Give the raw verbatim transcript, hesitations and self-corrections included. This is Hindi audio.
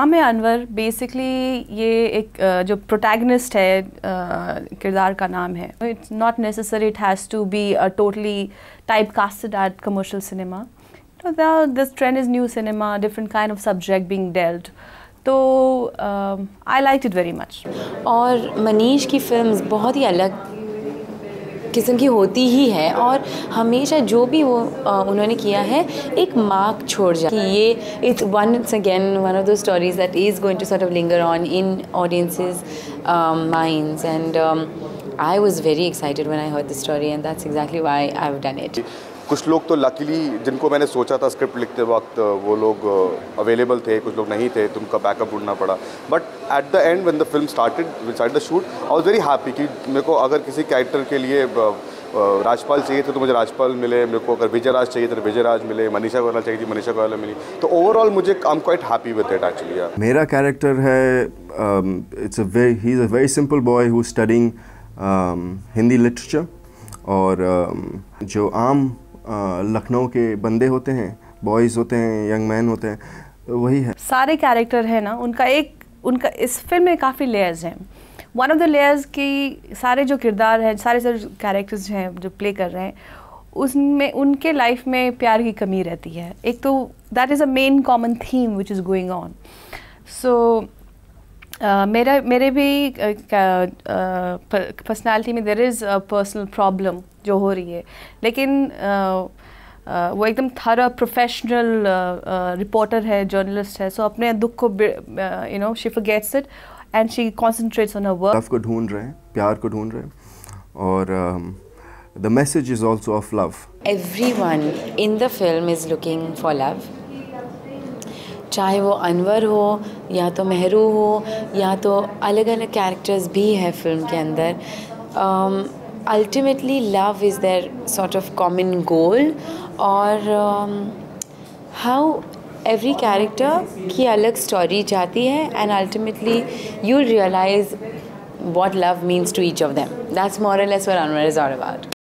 हाँ मैं अनवर बेसिकली ये एक जो प्रोटैगनिस्ट है किरदार का नाम है. It's not necessary it has to be a totally type casted at commercial cinema. This trend is new cinema, different kind of subject being dealt. तो I like it very much. और मनीष की फिल्म्स बहुत ही अलग किस्म की होती ही है और हमेशा जो भी वो आ, उन्होंने किया है एक मार्क छोड़ जा. ये it's once again one of the stories that is going to sort of linger on in audiences minds and I was very excited when I heard the story and that's exactly why I have done it. कुछ लोग तो लकीली जिनको मैंने सोचा था स्क्रिप्ट लिखते वक्त वो लोग अवेलेबल थे, कुछ लोग नहीं थे तो उनका बैकअप ढूंढना पड़ा. But at the end when the film started we started the shoot I was very happy कि मेरे को अगर किसी कैरेक्टर के लिए राजपाल चाहिए थे तो मुझे राजपाल मिले, मेरे को अगर विजय राज चाहिए थे तो विजय राज मिले, मनीषा कोइराला चाहिए थी मनीषा कोइराला मिली. तो ओवरऑल मुझे I am quite happy with it actually. मेरा कैरेक्टर है it's a very he is a very simple boy who is studying Hindi literature. और um, जो आम लखनऊ के बंदे होते हैं, बॉयज़ होते हैं, यंग मैन होते हैं, तो वही है. सारे कैरेक्टर है ना उनका एक उनका इस फिल्म में काफ़ी लेयर्स हैं. वन ऑफ द लेयर्स की सारे जो किरदार हैं, सारे सारे कैरेक्टर्स हैं जो प्ले कर रहे हैं उसमें उनके लाइफ में प्यार की कमी रहती है. एक तो that is a main common theme which is going on. So Uh, मेरा मेरे भी पर्सनालिटी uh, uh, में there is a personal problem जो हो रही है, लेकिन uh, uh, वो एकदम थरा प्रोफेशनल रिपोर्टर है, जर्नलिस्ट है. सो so अपने दुख को you know she forgets it and she concentrates on her work. Love को ढूंढ रहे हैं, प्यार को ढूंढ रहे हैं. और the message is also of love. Everyone in the film is looking for love, चाहे वो अनवर हो या तो मेहरू हो या तो अलग अलग कैरेक्टर्स भी है फिल्म के अंदर. Ultimately love is there sort of common goal. और हाउ एवरी कैरेक्टर की अलग स्टोरी जाती है and ultimately you realise what love means to each of them. That's more और less what Anwar is all about.